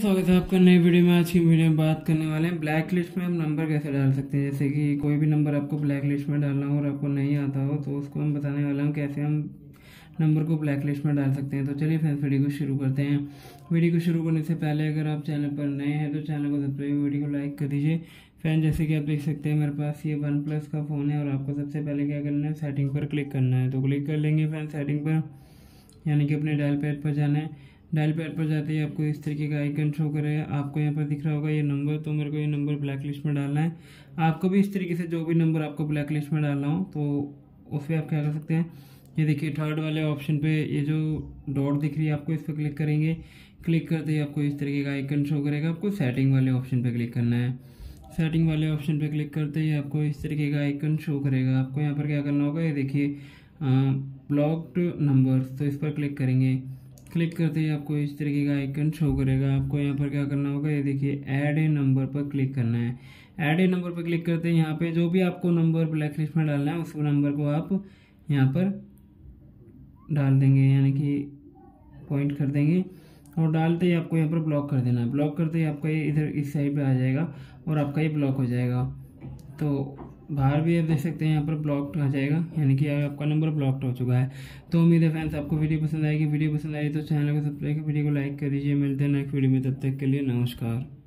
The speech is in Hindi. स्वागत है आपका नई वीडियो में। आज की वीडियो में बात करने वाले हैं ब्लैक लिस्ट में हम नंबर कैसे डाल सकते हैं। जैसे कि कोई भी नंबर आपको ब्लैक लिस्ट में डालना हो और आपको नहीं आता हो तो उसको हम बताने वाला हूँ कैसे हम नंबर को ब्लैक लिस्ट में डाल सकते हैं। तो चलिए फ्रेंड्स वीडियो को शुरू करते हैं। वीडियो को शुरू करने से पहले अगर आप चैनल पर नए हैं तो चैनल को सब्सक्राइब, वीडियो को लाइक कर दीजिए। फ्रेंड्स जैसे कि आप देख सकते हैं मेरे पास ये वन प्लस का फ़ोन है और आपको सबसे पहले क्या करना है, सेटिंग पर क्लिक करना है। तो क्लिक कर लेंगे फ्रेंड्स सेटिंग पर, यानी कि अपने डायल पैड पर जाना है। डायल पैड पर जाते ही आपको इस तरीके का आइकन शो करेगा, आपको यहाँ पर दिख रहा होगा ये नंबर। तो मेरे को ये नंबर ब्लैक लिस्ट में डालना है। आपको भी इस तरीके से जो भी नंबर आपको ब्लैक लिस्ट में डालना हो तो उस पर आप क्या कर सकते हैं, ये देखिए थर्ड वाले ऑप्शन पे ये जो डॉट दिख रही है आपको इस पर क्लिक करेंगे। क्लिक करते ही आपको इस तरीके का आइकन शो करेगा, आपको सेटिंग वाले ऑप्शन पे क्लिक करना है। सेटिंग वाले ऑप्शन पे क्लिक करते ही आपको इस तरीके का आइकन शो करेगा। आपको यहाँ पर क्या करना होगा, ये देखिए ब्लॉक्ड नंबर्स, तो इस पर क्लिक करेंगे। क्लिक करते ही आपको इस तरीके का आइकन शो करेगा। आपको यहाँ पर क्या करना होगा, ये देखिए ऐड ए नंबर पर क्लिक करना है। ऐड ए नंबर पर क्लिक करते ही यहाँ पे जो भी आपको नंबर ब्लैक लिस्ट में डालना है उस नंबर को आप यहाँ पर डाल देंगे, यानी कि पॉइंट कर देंगे और डालते ही आपको यहाँ पर ब्लॉक कर देना है। ब्लॉक करते ही आपका ये इधर इस साइड पे आ जाएगा और आपका ये ब्लॉक हो जाएगा। तो बाहर भी आप देख सकते हैं यहाँ पर ब्लॉक्ड हो जाएगा, यानी कि आपका नंबर ब्लॉक्ड हो चुका है। तो उम्मीद है फ्रेंड्स आपको वीडियो पसंद आएगी। वीडियो पसंद आई तो चैनल को सब्सक्राइब, वीडियो को लाइक कर दीजिए। मिलते हैं नेक्स्ट वीडियो में, तब तक के लिए नमस्कार।